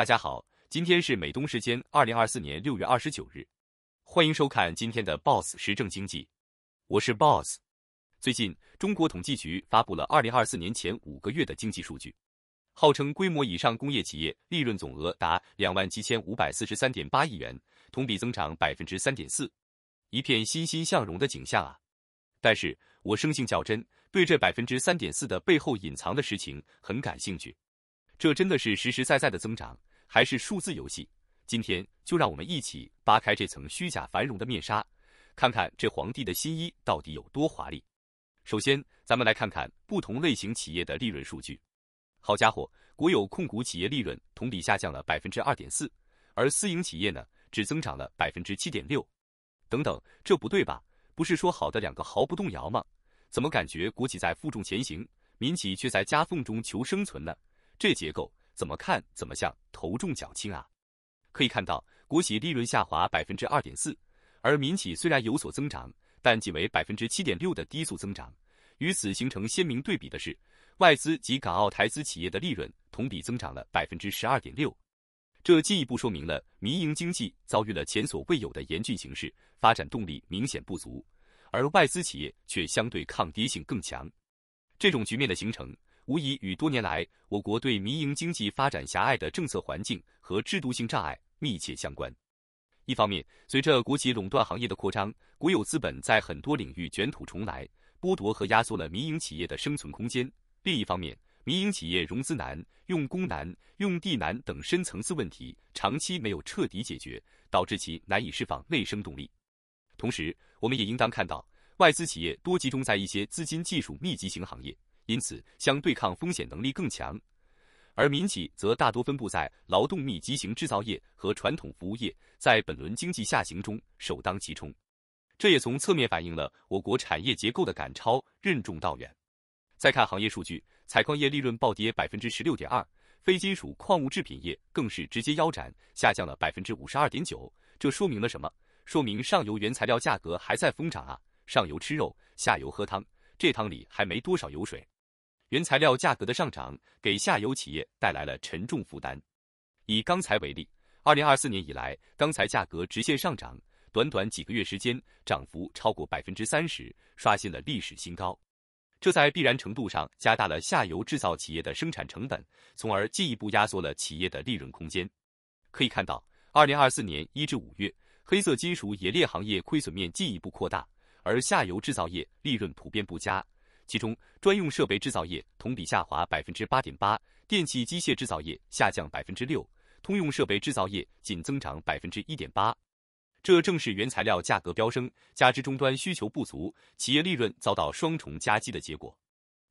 大家好，今天是美东时间2024年6月29日，欢迎收看今天的 BOSS 时政经济，我是 BOSS。 最近，中国统计局发布了2024年前5个月的经济数据，号称规模以上工业企业利润总额达 27,543.8 亿元，同比增长 3.4%， 一片欣欣向荣的景象啊！但是我生性较真，对这 3.4% 的背后隐藏的实情很感兴趣。这真的是实实在在的增长，还是数字游戏？今天就让我们一起扒开这层虚假繁荣的面纱，看看这皇帝的新衣到底有多华丽。首先，咱们来看看不同类型企业的利润数据。好家伙，国有控股企业利润同比下降了 2.4%， 而私营企业呢，只增长了 7.6%。等等，这不对吧？不是说好的两个毫不动摇吗？怎么感觉国企在负重前行，民企却在夹缝中求生存呢？这结构怎么看怎么像头重脚轻啊！可以看到，国企利润下滑 2.4%， 而民企虽然有所增长，但仅为 7.6% 的低速增长。与此形成鲜明对比的是，外资及港澳台资企业的利润同比增长了 12.6%。这进一步说明了民营经济遭遇了前所未有的严峻形势，发展动力明显不足，而外资企业却相对抗跌性更强。这种局面的形成，无疑与多年来我国对民营经济发展狭隘的政策环境和制度性障碍密切相关。一方面，随着国企垄断行业的扩张，国有资本在很多领域卷土重来，剥夺和压缩了民营企业的生存空间；另一方面，民营企业融资难、用工难、用地难等深层次问题长期没有彻底解决，导致其难以释放内生动力。同时，我们也应当看到，外资企业多集中在一些资金技术密集型行业，因此相对抗风险能力更强，而民企则大多分布在劳动密集型制造业和传统服务业，在本轮经济下行中首当其冲。这也从侧面反映了我国产业结构的赶超任重道远。再看行业数据，采矿业利润暴跌 16.2%， 非金属矿物制品业更是直接腰斩，下降了 52.9%。这说明了什么？说明上游原材料价格还在疯涨啊！上游吃肉，下游喝汤，这汤里还没多少油水。原材料价格的上涨给下游企业带来了沉重负担。以钢材为例，2024年以来，钢材价格直线上涨，短短几个月时间，涨幅超过 30%， 刷新了历史新高。这在必然程度上加大了下游制造企业的生产成本，从而进一步压缩了企业的利润空间。可以看到，2024年1至5月，黑色金属冶炼行业亏损面进一步扩大，而下游制造业利润普遍不佳。其中，专用设备制造业同比下滑 8.8%， 电气机械制造业下降 6%， 通用设备制造业仅增长 1.8%。这正是原材料价格飙升，加之终端需求不足，企业利润遭到双重夹击的结果。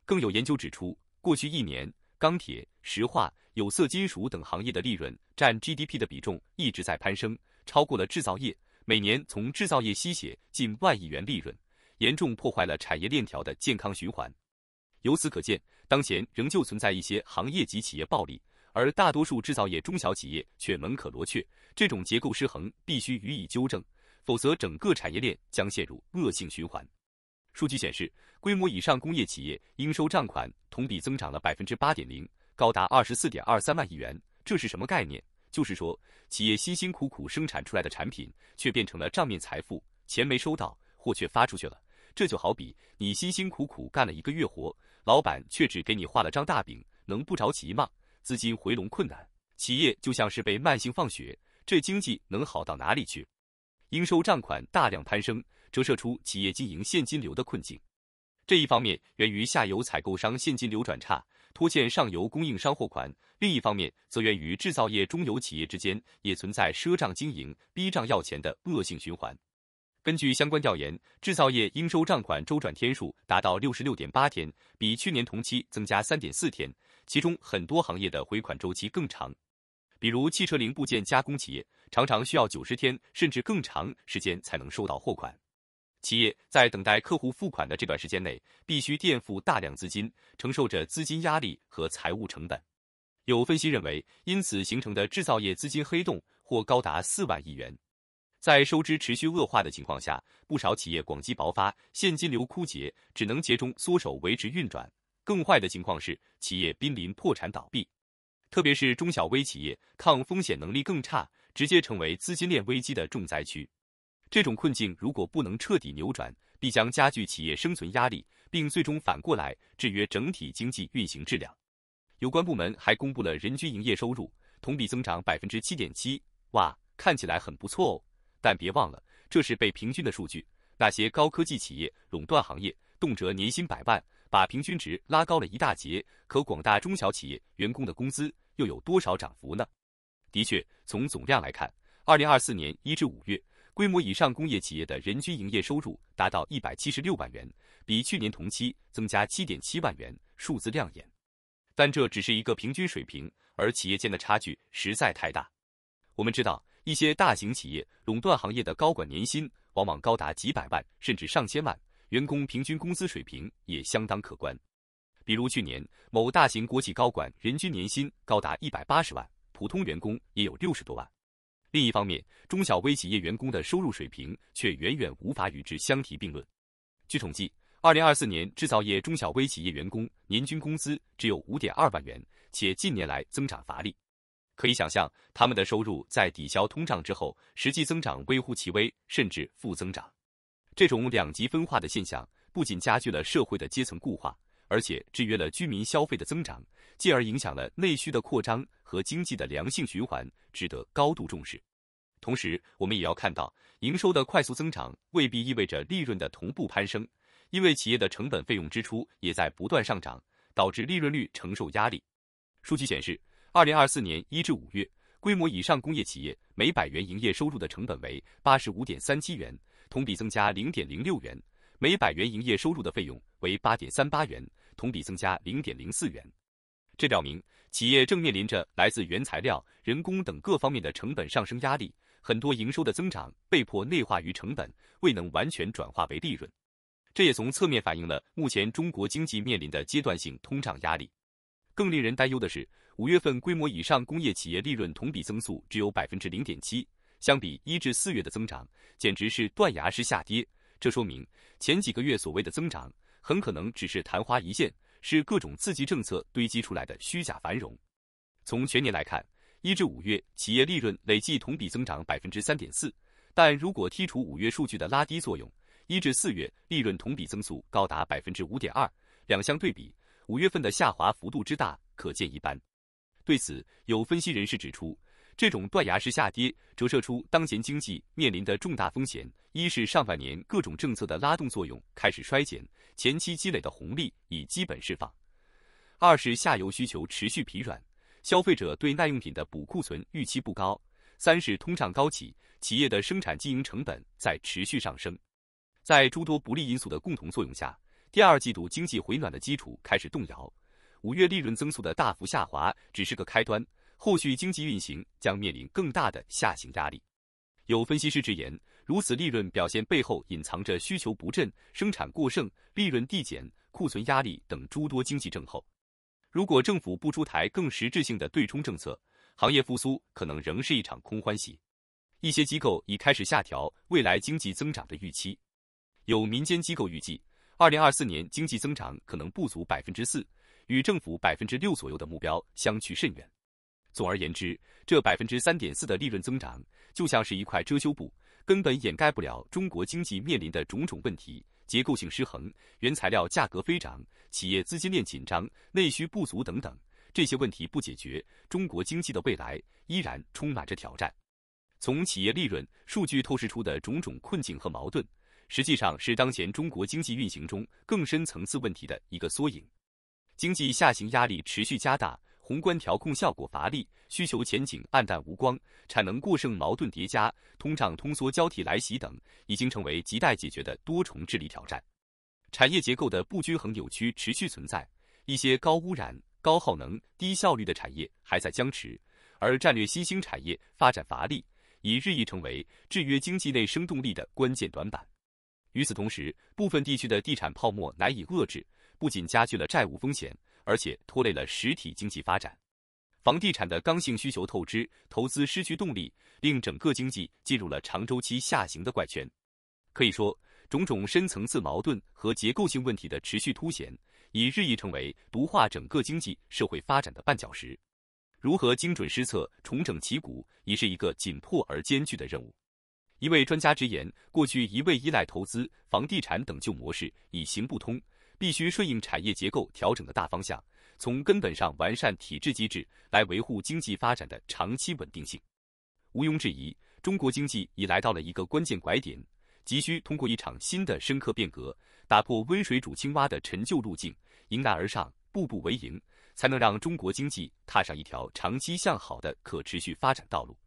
更有研究指出，过去1年，钢铁、石化、有色金属等行业的利润占 GDP 的比重一直在攀升，超过了制造业，每年从制造业吸血近1万亿元利润。严重破坏了产业链条的健康循环。由此可见，当前仍旧存在一些行业及企业暴利，而大多数制造业中小企业却门可罗雀。这种结构失衡必须予以纠正，否则整个产业链将陷入恶性循环。数据显示，规模以上工业企业应收账款同比增长了 8.0%， 高达 24.23 万亿元。这是什么概念？就是说，企业辛辛苦苦生产出来的产品，却变成了账面财富，钱没收到，货却发出去了。这就好比你辛辛苦苦干了1个月活，老板却只给你画了张大饼，能不着急吗？资金回笼困难，企业就像是被慢性放血，这经济能好到哪里去？应收账款大量攀升，折射出企业经营现金流的困境。这一方面源于下游采购商现金流转差，拖欠上游供应商货款；另一方面则源于制造业中游企业之间也存在赊账经营、逼账要钱的恶性循环。根据相关调研，制造业应收账款周转天数达到 66.8 天，比去年同期增加 3.4 天，其中很多行业的回款周期更长。比如汽车零部件加工企业，常常需要90天甚至更长时间才能收到货款。企业在等待客户付款的这段时间内，必须垫付大量资金，承受着资金压力和财务成本。有分析认为，因此形成的制造业资金黑洞或高达4万亿元。在收支持续恶化的情况下，不少企业广积薄发，现金流枯竭，只能竭中缩手维持运转。更坏的情况是，企业濒临破产倒闭。特别是中小微企业抗风险能力更差，直接成为资金链危机的重灾区。这种困境如果不能彻底扭转，必将加剧企业生存压力，并最终反过来制约整体经济运行质量。有关部门还公布了人均营业收入同比增长 7.7%， 哇，看起来很不错哦。但别忘了，这是被平均的数据，那些高科技企业、垄断行业动辄年薪百万，把平均值拉高了一大截。可广大中小企业员工的工资又有多少涨幅呢？的确，从总量来看，2024年1至5月，规模以上工业企业的人均营业收入达到176万元，比去年同期增加 7.7 万元，数字亮眼。但这只是一个平均水平，而企业间的差距实在太大。我们知道，一些大型企业、垄断行业的高管年薪往往高达几百万甚至上千万，员工平均工资水平也相当可观。比如去年，某大型国企高管人均年薪高达180万，普通员工也有60多万。另一方面，中小微企业员工的收入水平却远远无法与之相提并论。据统计，2024年制造业中小微企业员工年均工资只有 5.2 万元，且近年来增长乏力。可以想象，他们的收入在抵消通胀之后，实际增长微乎其微，甚至负增长。这种两极分化的现象不仅加剧了社会的阶层固化，而且制约了居民消费的增长，进而影响了内需的扩张和经济的良性循环，值得高度重视。同时，我们也要看到，营收的快速增长未必意味着利润的同步攀升，因为企业的成本费用支出也在不断上涨，导致利润率承受压力。数据显示，2024年1至5月，规模以上工业企业每百元营业收入的成本为 85.37 元，同比增加 0.06 元；每百元营业收入的费用为 8.38 元，同比增加 0.04 元。这表明，企业正面临着来自原材料、人工等各方面的成本上升压力，很多营收的增长被迫内化于成本，未能完全转化为利润。这也从侧面反映了目前中国经济面临的阶段性通胀压力。更令人担忧的是，5月份规模以上工业企业利润同比增速只有 0.7%， 相比1至4月的增长，简直是断崖式下跌。这说明，前几个月所谓的增长，很可能只是昙花一现，是各种刺激政策堆积出来的虚假繁荣。从全年来看，1至5月企业利润累计同比增长 3.4%， 但如果剔除5月数据的拉低作用，1至4月利润同比增速高达 5.2%， 两相对比，5月份的下滑幅度之大，可见一斑。对此，有分析人士指出，这种断崖式下跌折射出当前经济面临的重大风险：一是上半年各种政策的拉动作用开始衰减，前期积累的红利已基本释放；二是下游需求持续疲软，消费者对耐用品的补库存预期不高；三是通胀高企，企业的生产经营成本在持续上升。在诸多不利因素的共同作用下，第二季度经济回暖的基础开始动摇。5月利润增速的大幅下滑只是个开端，后续经济运行将面临更大的下行压力。有分析师直言，如此利润表现背后隐藏着需求不振、生产过剩、利润递减、库存压力等诸多经济症候。如果政府不出台更实质性的对冲政策，行业复苏可能仍是一场空欢喜。一些机构已开始下调未来经济增长的预期。有民间机构预计，2024年经济增长可能不足 4%， 与政府 6% 左右的目标相去甚远。总而言之，这 3.4% 的利润增长就像是一块遮羞布，根本掩盖不了中国经济面临的种种问题：结构性失衡、原材料价格飞涨、企业资金链紧张、内需不足等等。这些问题不解决，中国经济的未来依然充满着挑战。从企业利润数据透视出的种种困境和矛盾，实际上是当前中国经济运行中更深层次问题的一个缩影。经济下行压力持续加大，宏观调控效果乏力，需求前景黯淡无光，产能过剩矛盾叠加，通胀通缩交替来袭等，已经成为亟待解决的多重治理挑战。产业结构的不均衡扭曲持续存在，一些高污染、高耗能、低效率的产业还在僵持，而战略新兴产业发展乏力，已日益成为制约经济内生动力的关键短板。与此同时，部分地区的地产泡沫难以遏制，不仅加剧了债务风险，而且拖累了实体经济发展。房地产的刚性需求透支，投资失去动力，令整个经济进入了长周期下行的怪圈。可以说，种种深层次矛盾和结构性问题的持续凸显，已日益成为毒化整个经济社会发展的绊脚石。如何精准施策、重整旗鼓，已是一个紧迫而艰巨的任务。一位专家直言，过去一味依赖投资、房地产等旧模式已行不通，必须顺应产业结构调整的大方向，从根本上完善体制机制，来维护经济发展的长期稳定性。毋庸置疑，中国经济已来到了一个关键拐点，急需通过一场新的深刻变革，打破温水煮青蛙的陈旧路径，迎难而上，步步为营，才能让中国经济踏上一条长期向好的可持续发展道路。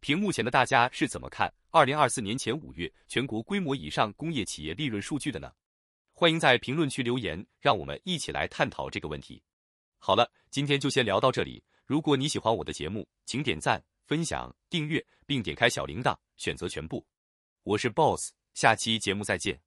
屏幕前的大家是怎么看2024年前5月全国规模以上工业企业利润数据的呢？欢迎在评论区留言，让我们一起来探讨这个问题。好了，今天就先聊到这里。如果你喜欢我的节目，请点赞、分享、订阅，并点开小铃铛，选择全部。我是 BOSS， 下期节目再见。